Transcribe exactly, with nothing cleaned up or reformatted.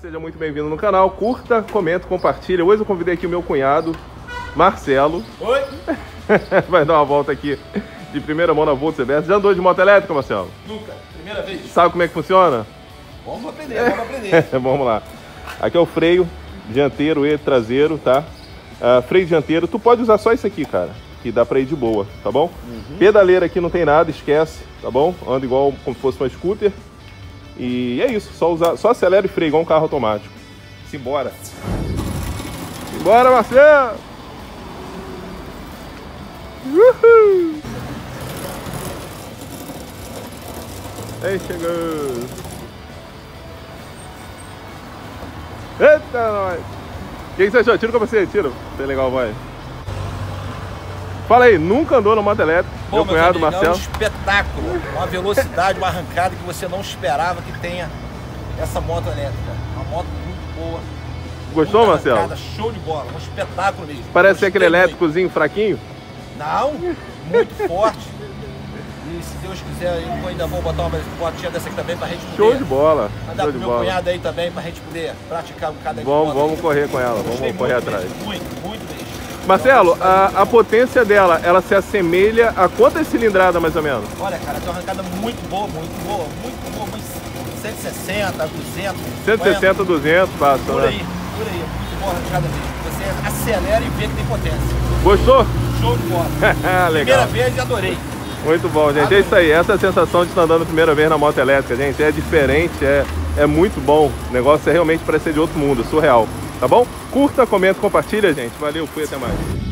Seja muito bem-vindo no canal, curta, comenta, compartilha. Hoje eu convidei aqui o meu cunhado, Marcelo. Oi! Vai dar uma volta aqui de primeira mão na Voltz E V S. Já andou de moto elétrica, Marcelo? Nunca, primeira vez. Sabe como é que funciona? Vamos aprender, vamos aprender. Vamos lá. Aqui é o freio dianteiro e traseiro, tá? Uh, freio dianteiro, tu pode usar só isso aqui, cara, que dá pra ir de boa, tá bom? Uhum. Pedaleira aqui não tem nada, esquece, tá bom? Anda igual como se fosse uma scooter. E é isso, só, usar, só acelera e freio, igual um carro automático. Simbora! Simbora, Marcelo! Uhul! Aí chegou! Eita, nós! O que você achou? Tira o capacete, tira! Bem legal, vai! Fala aí, nunca andou na moto elétrica? Bom, meu cunhado, Marcelo. É um espetáculo, uma velocidade, uma arrancada que você não esperava que tenha essa moto elétrica. Uma moto muito boa. Gostou, Marcelo? Arrancada, show de bola, um espetáculo mesmo. Parece ser aquele elétricozinho fraquinho? Não, muito forte. E se Deus quiser, eu ainda vou botar uma fotinha dessa aqui também pra gente poder... Show de bola. Andar show com de meu bola. Cunhado aí também pra gente poder praticar um bocado aí de moto. Vamos correr com ela, vamos correr muito atrás. Mesmo, muito, muito mesmo. Marcelo, a, a potência dela, ela se assemelha a quantas cilindradas mais ou menos? Olha, cara, tem uma arrancada muito boa, muito boa, muito boa, muito cento e sessenta, duzentos. cento e sessenta, duzentos, passa, por né? Aí, por aí, muito boa arrancada mesmo. Você acelera e vê que tem potência. Gostou? Show de bola. Legal. Primeira vez e adorei. Muito bom, gente. Adorei. É isso aí, essa é a sensação de estar andando a primeira vez na moto elétrica, gente. É diferente, é, é muito bom. O negócio é realmente parecer de outro mundo, surreal. Tá bom? Curta, comenta, compartilha, gente. Valeu, fui, até mais.